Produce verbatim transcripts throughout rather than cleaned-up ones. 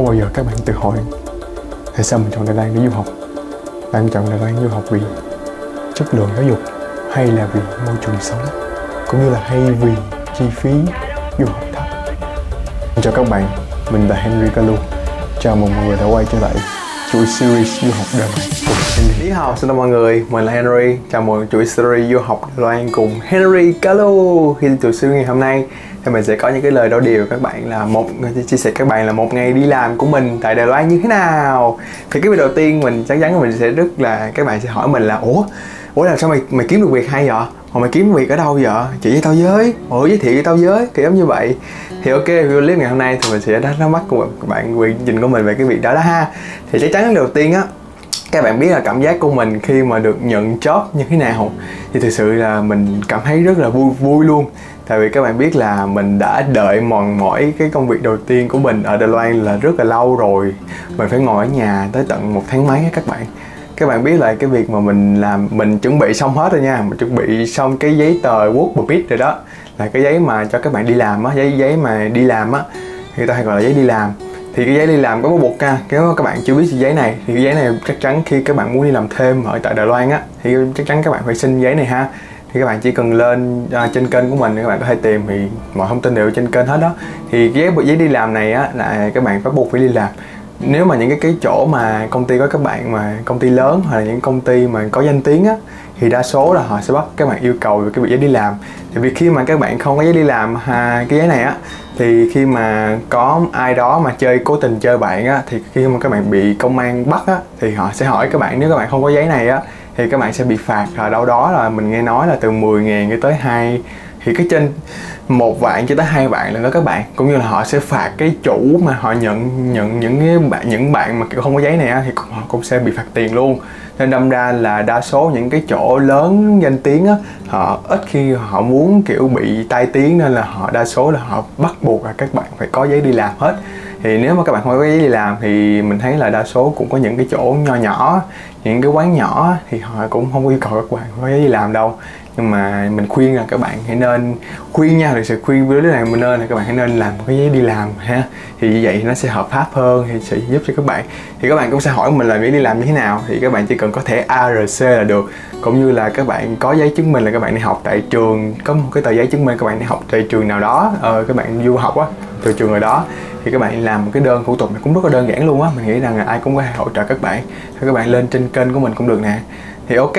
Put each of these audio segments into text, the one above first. Có bao giờ các bạn tự hỏi tại sao mình chọn Đài Loan để du học? Bạn chọn Đài Loan du học vì chất lượng giáo dục, hay là vì môi trường sống, cũng như là hay vì chi phí du học thấp? Chào các bạn, mình là Henry Calo. Chào mừng mọi người đã quay trở lại chuỗi series du học Đài Loan cùng Henry. Lý Hào, xin chào mọi người, mình là Henry. Chào mừng chuỗi series du học Đài Loan cùng Henry Calo. Khi chuỗi series ngày hôm nay thì mình sẽ có những cái lời đổ điều các bạn là một chia sẻ các bạn là một ngày đi làm của mình tại Đài Loan như thế nào. Thì cái việc đầu tiên mình chắc chắn mình sẽ rất là các bạn sẽ hỏi mình là ủa ủa là sao mày mày kiếm được việc hay vậy? Hồi mày kiếm việc ở đâu vậy? Chỉ với tao với, ủa giới thiệu với tao với, kiểu giống như vậy. Thì ok, video clip ngày hôm nay thì mình sẽ đánh mắt của các bạn quy trình của mình về cái việc đó đó ha. Thì chắc chắn đầu tiên á, các bạn biết là cảm giác của mình khi mà được nhận job như thế nào, thì thực sự là mình cảm thấy rất là vui vui luôn. Tại vì các bạn biết là mình đã đợi mòn mỏi cái công việc đầu tiên của mình ở Đài Loan là rất là lâu rồi. Mình phải ngồi ở nhà tới tận một tháng mấy các bạn. Các bạn biết là cái việc mà mình làm, mình chuẩn bị xong hết rồi nha. Mình chuẩn bị xong cái giấy tờ work permit rồi đó, là cái giấy mà cho các bạn đi làm á, giấy giấy mà đi làm á, người ta hay gọi là giấy đi làm. Thì cái giấy đi làm có một bột nha, nếu các bạn chưa biết giấy này thì cái giấy này chắc chắn khi các bạn muốn đi làm thêm ở tại Đài Loan á, thì chắc chắn các bạn phải xin giấy này ha. Thì các bạn chỉ cần lên à, trên kênh của mình, các bạn có thể tìm, thì mọi thông tin đều trên kênh hết đó. Thì cái giấy, giấy đi làm này á, là các bạn bắt buộc phải đi làm. Nếu mà những cái, cái chỗ mà công ty có các bạn mà công ty lớn hoặc là những công ty mà có danh tiếng á, thì đa số là họ sẽ bắt các bạn yêu cầu về cái việc giấy đi làm. Tại vì khi mà các bạn không có giấy đi làm à, cái giấy này á, thì khi mà có ai đó mà chơi cố tình chơi bạn á, thì khi mà các bạn bị công an bắt á, thì họ sẽ hỏi các bạn nếu các bạn không có giấy này á, thì các bạn sẽ bị phạt là đâu đó là mình nghe nói là từ mười ngàn cho tới hai, thì cái trên một vạn cho tới hai vạn là đó các bạn. Cũng như là họ sẽ phạt cái chủ mà họ nhận nhận những cái bạn những bạn mà kiểu không có giấy này á, thì họ cũng sẽ bị phạt tiền luôn. Nên đâm ra là đa số những cái chỗ lớn danh tiếng á, họ ít khi họ muốn kiểu bị tai tiếng, nên là họ đa số là họ bắt buộc là các bạn phải có giấy đi làm hết. Thì nếu mà các bạn không có giấy đi làm thì mình thấy là đa số cũng có những cái chỗ nho nhỏ, những cái quán nhỏ thì họ cũng không yêu cầu các bạn có giấy đi làm đâu. Nhưng mà mình khuyên là các bạn hãy nên khuyên nha, thực sự khuyên với đứa này mình nên là các bạn hãy nên làm một cái giấy đi làm ha. Thì như vậy nó sẽ hợp pháp hơn, thì sẽ giúp cho các bạn. Thì các bạn cũng sẽ hỏi mình là giấy đi làm như thế nào, thì các bạn chỉ cần có thẻ a rờ xê là được, cũng như là các bạn có giấy chứng minh là các bạn đi học tại trường, có một cái tờ giấy chứng minh các bạn đi học tại trường nào đó, ờ, các bạn du học á từ trường rồi đó, thì các bạn làm một cái đơn thủ tục này cũng rất là đơn giản luôn á. Mình nghĩ rằng là ai cũng có thể hỗ trợ các bạn. Thì các bạn lên trên kênh của mình cũng được nè. Thì ok,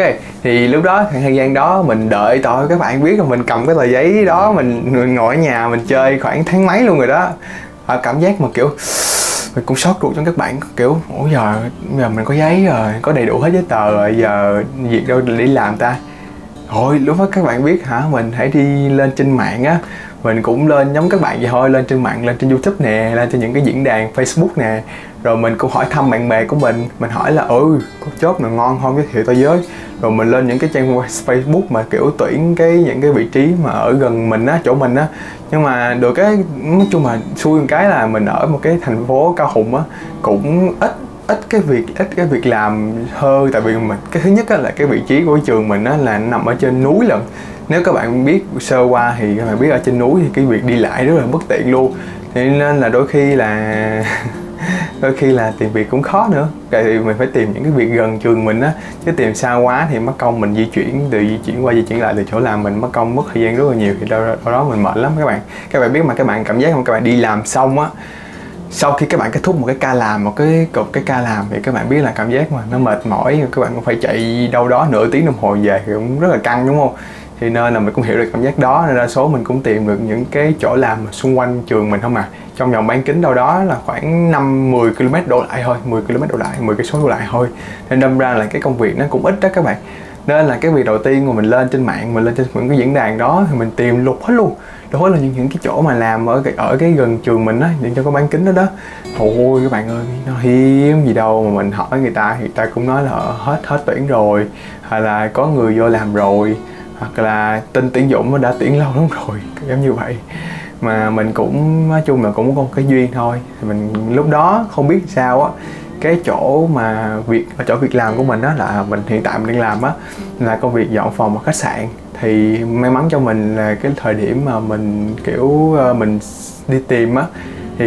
thì lúc đó khoảng thời gian đó mình đợi tội các bạn biết là mình cầm cái tờ giấy đó, mình, mình ngồi ở nhà mình chơi khoảng tháng mấy luôn rồi đó. À, cảm giác mà kiểu mình cũng sót ruột cho các bạn, kiểu ủa giờ, giờ mình có giấy rồi, có đầy đủ hết giấy tờ rồi, giờ việc đâu để làm ta. Thôi lúc đó các bạn biết hả, mình hãy đi lên trên mạng á, mình cũng lên giống các bạn vậy thôi, lên trên mạng, lên trên YouTube nè, lên trên những cái diễn đàn Facebook nè, rồi mình cũng hỏi thăm bạn bè của mình, mình hỏi là ừ có job nào ngon không giới thiệu tao với. Rồi mình lên những cái trang Facebook mà kiểu tuyển cái những cái vị trí mà ở gần mình á, chỗ mình á. Nhưng mà được cái nói chung mà xui một cái là mình ở một cái thành phố Cao Hùng á, cũng ít ít cái việc ít cái việc làm hơn. Tại vì mình cái thứ nhất á, là cái vị trí của trường mình á là nằm ở trên núi lận. Nếu các bạn biết sơ qua thì các bạn biết ở trên núi thì cái việc đi lại rất là bất tiện luôn. Thế nên là đôi khi là đôi khi là tìm việc cũng khó nữa. Tại vì mình phải tìm những cái việc gần trường mình á, chứ tìm xa quá thì mất công mình di chuyển từ di chuyển qua di chuyển lại từ chỗ làm mình mất công mất thời gian rất là nhiều, thì đâu, đâu đó mình mệt lắm các bạn. Các bạn biết mà, các bạn cảm giác không, các bạn đi làm xong á, sau khi các bạn kết thúc một cái ca làm, một cái cục cái ca làm thì các bạn biết là cảm giác mà nó mệt mỏi, các bạn cũng phải chạy đâu đó nửa tiếng đồng hồ về thì cũng rất là căng đúng không? Thì nên là mình cũng hiểu được cảm giác đó, nên đa số mình cũng tìm được những cái chỗ làm xung quanh trường mình không à. Trong vòng bán kính đâu đó là khoảng năm mười ki lô mét đổ lại thôi, mười ki lô mét đổ lại, mười cây số đổ lại thôi. Nên đâm ra là cái công việc nó cũng ít đó các bạn. Nên là cái việc đầu tiên mà mình lên trên mạng, mình lên trên những cái diễn đàn đó thì mình tìm lục hết luôn. Đó là những, những cái chỗ mà làm ở cái, ở cái gần trường mình á, những chỗ có bán kính đó đó. Ôi các bạn ơi, nó hiếm gì đâu mà mình hỏi người ta thì người ta cũng nói là hết hết tuyển rồi, hay là có người vô làm rồi, hoặc là tin tuyển dụng đã tuyển lâu lắm rồi, giống như vậy. Mà mình cũng nói chung là cũng có một cái duyên thôi. Thì mình lúc đó không biết sao á, cái chỗ mà việc ở chỗ việc làm của mình á, là mình hiện tại mình đang làm á là công việc dọn phòng ở khách sạn. Thì may mắn cho mình là cái thời điểm mà mình kiểu mình đi tìm á,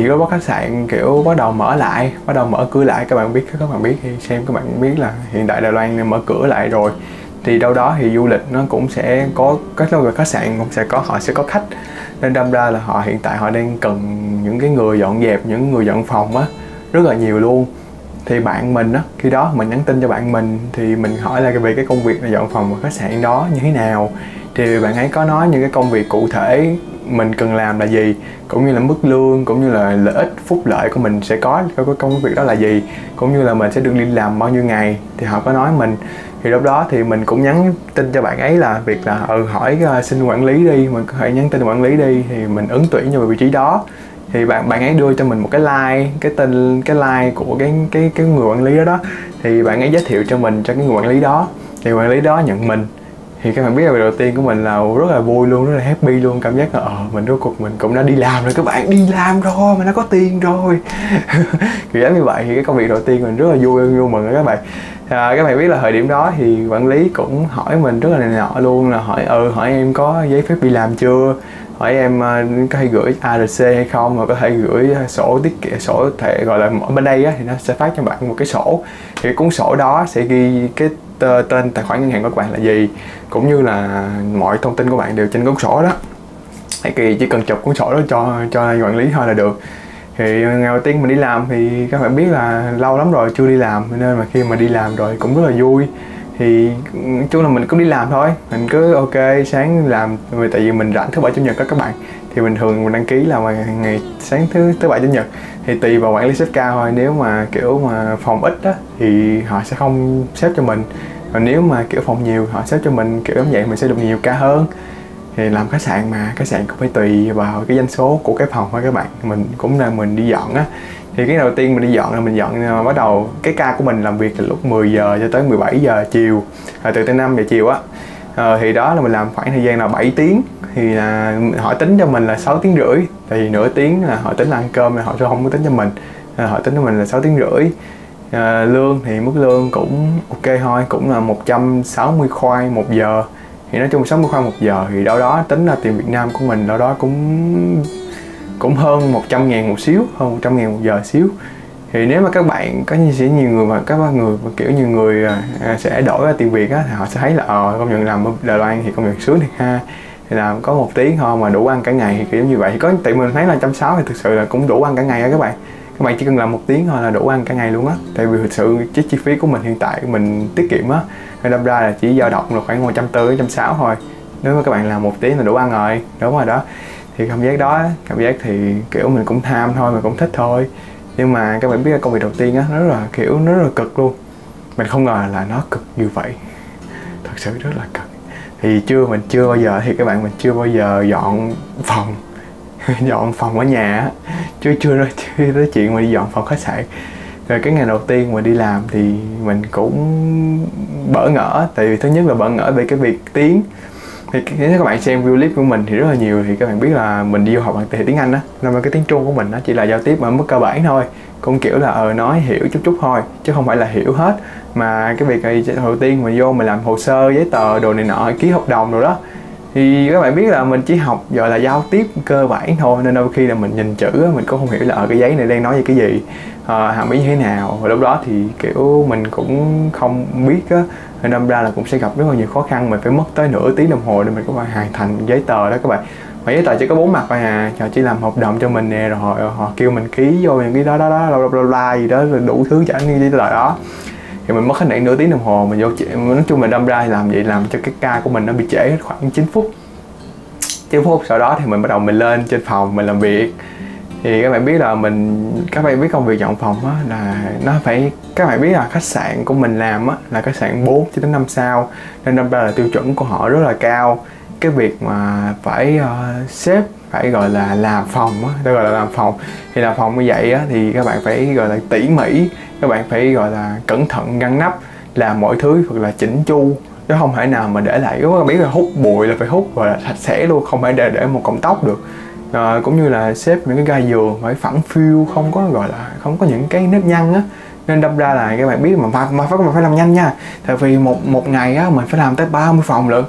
thì có khách sạn kiểu bắt đầu mở lại, bắt đầu mở cửa lại. Các bạn biết, các bạn biết thì xem các bạn biết là hiện tại Đài Loan mở cửa lại rồi, thì đâu đó thì du lịch nó cũng sẽ có các loại khách sạn cũng sẽ có, họ sẽ có khách, nên đâm ra là họ hiện tại họ đang cần những cái người dọn dẹp, những người dọn phòng á rất là nhiều luôn. Thì bạn mình á, khi đó mình nhắn tin cho bạn mình thì mình hỏi là về cái công việc là dọn phòng của khách sạn đó như thế nào, thì bạn ấy có nói những cái công việc cụ thể mình cần làm là gì, cũng như là mức lương, cũng như là lợi ích phúc lợi của mình sẽ có cái công việc đó là gì, cũng như là mình sẽ được đi làm bao nhiêu ngày. Thì họ có nói mình, thì lúc đó thì mình cũng nhắn tin cho bạn ấy là việc là ừ, hỏi xin quản lý đi, mình có thể nhắn tin quản lý đi, thì mình ứng tuyển vào vị trí đó. Thì bạn bạn ấy đưa cho mình một cái like, cái tên, cái like của cái cái cái người quản lý đó đó, thì bạn ấy giới thiệu cho mình cho cái người quản lý đó, thì quản lý đó nhận mình. Thì các bạn biết là đầu tiên của mình là rất là vui luôn, rất là happy luôn, cảm giác là ờ, mình rốt cuộc mình cũng đã đi làm rồi, các bạn đi làm rồi, mình đã có tiền rồi kiểu giống như vậy. Thì cái công việc đầu tiên mình rất là vui, vui mừng rồi các bạn. À, các bạn biết là thời điểm đó thì quản lý cũng hỏi mình rất là này nọ luôn, là hỏi ừ hỏi em có giấy phép đi làm chưa, hỏi em có thể gửi a rờ xê hay không, mà có thể gửi sổ tiết kiệm, sổ thể gọi là bên đây á, thì nó sẽ phát cho bạn một cái sổ, thì cuốn sổ đó sẽ ghi cái tên tài khoản ngân hàng của các bạn là gì, cũng như là mọi thông tin của bạn đều trên cuốn sổ đó. Thì chỉ cần chụp cuốn sổ đó cho cho quản lý thôi là được. Thì ngày đầu tiên mình đi làm thì các bạn biết là lâu lắm rồi chưa đi làm, nên mà khi mà đi làm rồi cũng rất là vui. Thì chung là mình cũng đi làm thôi, mình cứ ok sáng làm, tại vì mình rảnh thứ bảy chủ nhật đó các bạn, thì bình thường mình đăng ký là ngày sáng thứ thứ bảy chủ nhật, thì tùy vào quản lý xếp cao thôi. Nếu mà kiểu mà phòng ít á thì họ sẽ không xếp cho mình, còn nếu mà kiểu phòng nhiều họ xếp cho mình, kiểu như vậy mình sẽ được nhiều ca hơn. Thì làm khách sạn mà, khách sạn cũng phải tùy vào cái doanh số của cái phòng thôi các bạn. Mình cũng là mình đi dọn á, thì cái đầu tiên mình đi dọn là mình dọn bắt đầu cái ca của mình làm việc là lúc mười giờ cho tới mười bảy giờ chiều, à, từ tới năm giờ chiều á. À, thì đó là mình làm khoảng thời gian là bảy tiếng, thì là họ tính cho mình là sáu tiếng rưỡi, tại vì nửa tiếng là họ tính là ăn cơm, là họ sẽ không có tính cho mình, à, họ tính cho mình là sáu tiếng rưỡi. À, lương thì mức lương cũng ok thôi, cũng là một trăm sáu mươi khoai một giờ, thì nói chung sáu mươi khoai một giờ thì đâu đó tính là tiền Việt Nam của mình đâu đó cũng cũng hơn một trăm ngàn một xíu, hơn một trăm ngàn một giờ xíu. Thì nếu mà các bạn có sẽ nhiều người mà các người kiểu nhiều người à, sẽ đổi ra tiền Việt á, thì họ sẽ thấy là ờ, công nhận làm ở Đài Loan thì công nhận sướng thiệt ha, thì làm có một tiếng thôi mà đủ ăn cả ngày, thì kiểu như vậy. Thì có tại mình thấy là một trăm sáu mươi thì thực sự là cũng đủ ăn cả ngày á các bạn. Các bạn chỉ cần làm một tiếng thôi là đủ ăn cả ngày luôn á, tại vì thực sự cái chi phí của mình hiện tại mình tiết kiệm á, nên đâm ra là chỉ dao động là khoảng một trăm bốn mươi, một trăm sáu mươi thôi. Nếu mà các bạn làm một tiếng là đủ ăn rồi, đúng rồi đó. Thì cảm giác đó, cảm giác thì kiểu mình cũng tham thôi, mình cũng thích thôi. Nhưng mà các bạn biết là công việc đầu tiên á, nó rất là kiểu nó rất là cực luôn. Mình không ngờ là nó cực như vậy, thật sự rất là cực. Thì chưa mình chưa bao giờ thì các bạn mình chưa bao giờ dọn phòng dọn phòng ở nhà, chưa chưa nói, chưa nói chuyện mà đi dọn phòng khách sạn. Rồi cái ngày đầu tiên mà đi làm thì mình cũng bỡ ngỡ, tại vì thứ nhất là bỡ ngỡ về cái việc tiếng. Thì nếu các bạn xem video clip của mình thì rất là nhiều, thì các bạn biết là mình đi du học bằng tiếng Anh á, nên cái tiếng Trung của mình nó chỉ là giao tiếp ở mức cơ bản thôi, cũng kiểu là ờ nói hiểu chút chút thôi, chứ không phải là hiểu hết. Mà cái việc này, đầu tiên mình vô mình làm hồ sơ, giấy tờ, đồ này nọ, ký hợp đồng rồi đó, thì các bạn biết là mình chỉ học gọi là giao tiếp cơ bản thôi, nên đôi khi là mình nhìn chữ mình cũng không hiểu là ở cái giấy này đang nói về cái gì, à, hàm ý như thế nào. Và lúc đó thì kiểu mình cũng không biết á, nên đâm ra là cũng sẽ gặp rất là nhiều khó khăn. Mình phải mất tới nửa tiếng đồng hồ để mình có thể hoàn thành giấy tờ đó các bạn. Mà giấy tờ chỉ có bốn mặt thôi à, họ chỉ làm hợp đồng cho mình nè, rồi họ, họ kêu mình ký vô những cái đó đó đó, bla bla bla gì đó, rồi đủ thứ trả như giấy tờ đó. Thì mình mất hết nửa tiếng đồng hồ mình vô trễ. Nói chung mình đâm ra làm vậy làm cho cái ca của mình nó bị trễ hết khoảng chín phút. chín phút sau đó thì mình bắt đầu mình lên trên phòng mình làm việc. Thì các bạn biết là mình các bạn biết công việc dọn phòng á là nó phải, các bạn biết là khách sạn của mình làm á là khách sạn bốn cho đến năm sao, nên đâm ra là tiêu chuẩn của họ rất là cao. Cái việc mà phải uh, xếp, phải gọi là làm phòng á, tôi gọi là làm phòng. Thì làm phòng như vậy á thì các bạn phải gọi là tỉ mỉ, các bạn phải gọi là cẩn thận ngăn nắp, làm mọi thứ thật là chỉnh chu, chứ không thể nào mà để lại. Các bạn biết là hút bụi là phải hút gọi là sạch sẽ luôn, không phải để để một cọng tóc được. À, cũng như là xếp những cái gai giường phải phẳng phiu, không có gọi là không có những cái nếp nhăn á, nên đâm ra là các bạn biết mà mà, mà, phải, mà phải làm nhanh nha, tại vì một một ngày á mình phải làm tới ba mươi phòng lận,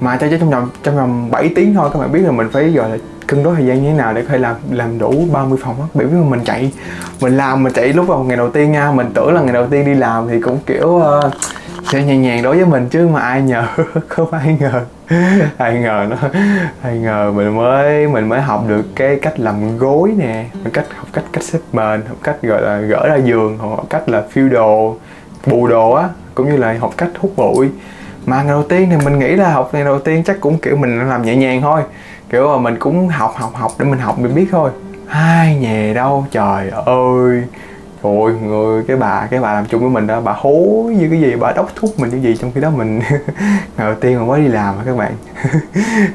mà cho trong vòng trong vòng bảy tiếng thôi. Các bạn biết là mình phải gọi là cân đối thời gian như thế nào để có thể làm làm đủ ba mươi phòng á. Bởi vì mình chạy mình làm mình chạy lúc vào ngày đầu tiên nha, mình tưởng là ngày đầu tiên đi làm thì cũng kiểu uh, sẽ nhẹ nhàng đối với mình, chứ mà ai nhờ không ai ngờ ai ngờ nó ai ngờ mình mới mình mới học được cái cách làm gối nè, mình cách học cách cách xếp mền, học cách gọi là gỡ ra giường, học cách là phiêu đồ bù đồ á, cũng như là học cách hút bụi. Mà ngày đầu tiên thì mình nghĩ là học ngày đầu tiên chắc cũng kiểu mình làm nhẹ nhàng thôi, kiểu mà mình cũng học học học để mình học mình biết thôi. Ai nhè đâu, trời ơi, ôi người cái bà cái bà làm chung với mình đó, bà hố như cái gì, bà đốc thúc mình như gì, trong khi đó mình ngày đầu tiên mà mới đi làm các bạn.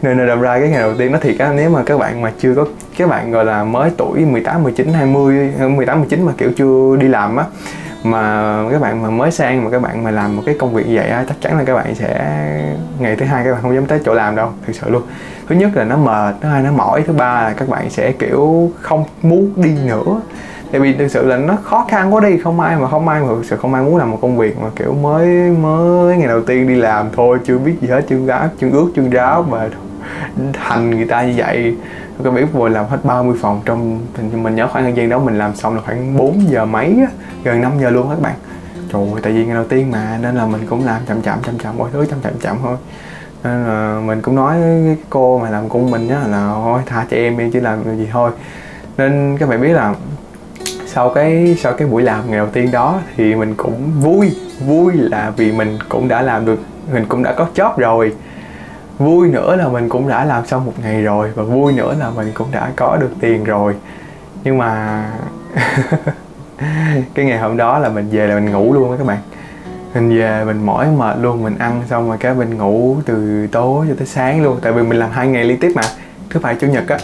Nên là đâm ra cái ngày đầu tiên nó thiệt á, nếu mà các bạn mà chưa có, các bạn gọi là mới tuổi mười tám, mười chín, hai mươi, mười tám, mười chín mà kiểu chưa đi làm á, mà các bạn mà mới sang mà các bạn mà làm một cái công việc như vậy á, chắc chắn là các bạn sẽ ngày thứ hai các bạn không dám tới chỗ làm đâu, thực sự luôn. Thứ nhất là nó mệt, thứ hai nó mỏi, thứ ba là các bạn sẽ kiểu không muốn đi nữa. Tại vì thực sự là nó khó khăn quá đi, không ai mà không ai mà thực sự không ai muốn làm một công việc mà kiểu mới mới ngày đầu tiên đi làm thôi, chưa biết gì hết, chưa gáp, chưa ước, chưa ráo mà thành người ta như vậy. Các bạn biết vừa làm hết ba mươi phòng trong, mình nhớ khoảng thời gian đó mình làm xong là khoảng bốn giờ mấy, gần năm giờ luôn các bạn. Trời ơi, tại vì ngày đầu tiên mà nên là mình cũng làm chậm chậm chậm chậm mọi thứ chậm chậm chậm thôi. Nên là mình cũng nói với cô mà làm cùng mình á là thôi tha cho em đi chứ làm gì thôi. Nên các bạn biết là sau cái sau cái buổi làm ngày đầu tiên đó thì mình cũng vui, vui là vì mình cũng đã làm được, mình cũng đã có job rồi. Vui nữa là mình cũng đã làm xong một ngày rồi, và vui nữa là mình cũng đã có được tiền rồi. Nhưng mà cái ngày hôm đó là mình về là mình ngủ luôn đó các bạn. Mình về mình mỏi mệt luôn, mình ăn xong rồi cái mình ngủ từ tối cho tới sáng luôn. Tại vì mình làm hai ngày liên tiếp mà, thứ Bảy Chủ Nhật á.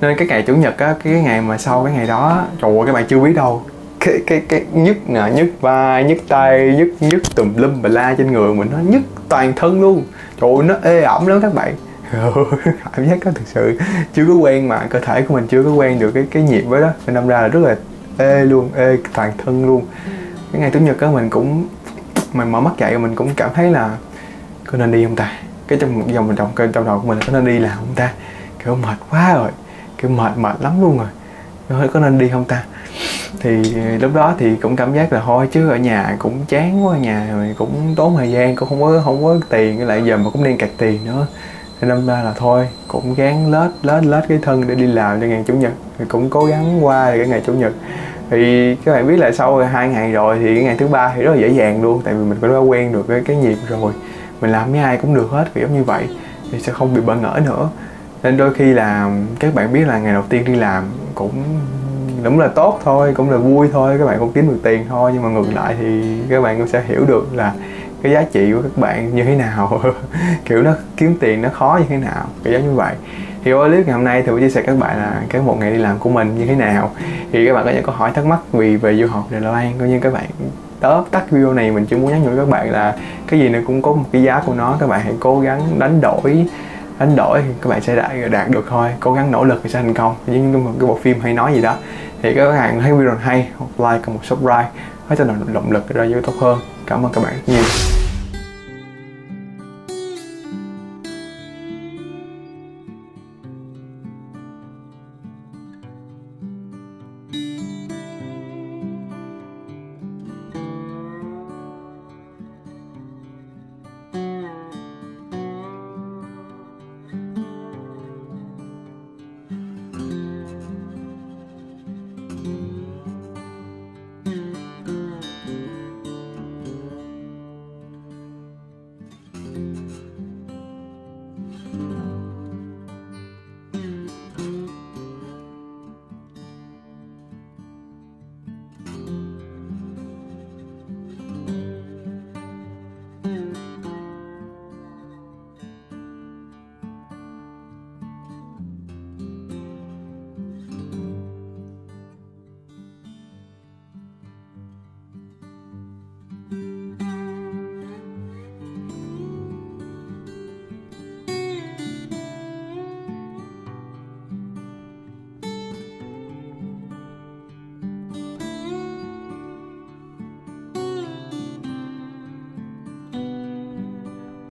Nên cái ngày Chủ Nhật á, cái ngày mà sau cái ngày đó, trời ơi các bạn chưa biết đâu, cái cái cái nhức nè, nhức vai, nhức tay, nhức nhức tùm lum bà la trên người mình, nó nhức toàn thân luôn. Trời ơi nó ê ẩm lắm các bạn. Cảm giác đó thực sự chưa có quen, mà cơ thể của mình chưa có quen được cái cái nhiệt với đó, nên đâm ra là rất là ê luôn, ê toàn thân luôn. Cái ngày Chủ Nhật á mình cũng mình mở mắt dậy mình cũng cảm thấy là có nên đi không ta, cái trong một dòng trong trong đầu của mình là có nên đi làm không ta, kiểu mệt quá rồi, kiểu mệt mệt lắm luôn rồi, có nên đi không ta. Thì lúc đó thì cũng cảm giác là thôi chứ ở nhà cũng chán quá, ở nhà mình cũng tốn thời gian, cũng không có không có tiền, lại giờ mà cũng đang kẹt tiền nữa, nên đâm ra là thôi cũng gán lết lết lết cái thân để đi làm cho ngày Chủ Nhật. Thì cũng cố gắng qua cái ngày Chủ Nhật. Thì các bạn biết là sau hai ngày rồi thì cái ngày thứ ba thì rất là dễ dàng luôn, tại vì mình cũng đã quen được cái, cái nhịp rồi, mình làm với ai cũng được hết kiểu như vậy thì sẽ không bị bỡ ngỡ nữa. Nên đôi khi là các bạn biết là ngày đầu tiên đi làm cũng đúng là tốt thôi, cũng là vui thôi, các bạn cũng kiếm được tiền thôi, nhưng mà ngược lại thì các bạn cũng sẽ hiểu được là cái giá trị của các bạn như thế nào. Kiểu nó kiếm tiền nó khó như thế nào, kiểu giống như vậy. Thì ở clip ngày hôm nay thì tôi chia sẻ các bạn là cái một ngày đi làm của mình như thế nào. Thì các bạn có những câu hỏi thắc mắc vì về du học Đài Loan, coi như các bạn tóm tắt video này mình chỉ muốn nhắc nhở các bạn là cái gì nó cũng có một cái giá của nó, các bạn hãy cố gắng đánh đổi. Đánh đổi thì các bạn sẽ đạt, đạt được thôi, cố gắng nỗ lực thì sẽ thành công. Nhưng mà cái bộ phim hay nói gì đó thì các bạn thấy video hay, like, comment, subscribe, hết cho động lực ra YouTube hơn. Cảm ơn các bạn rất nhiều.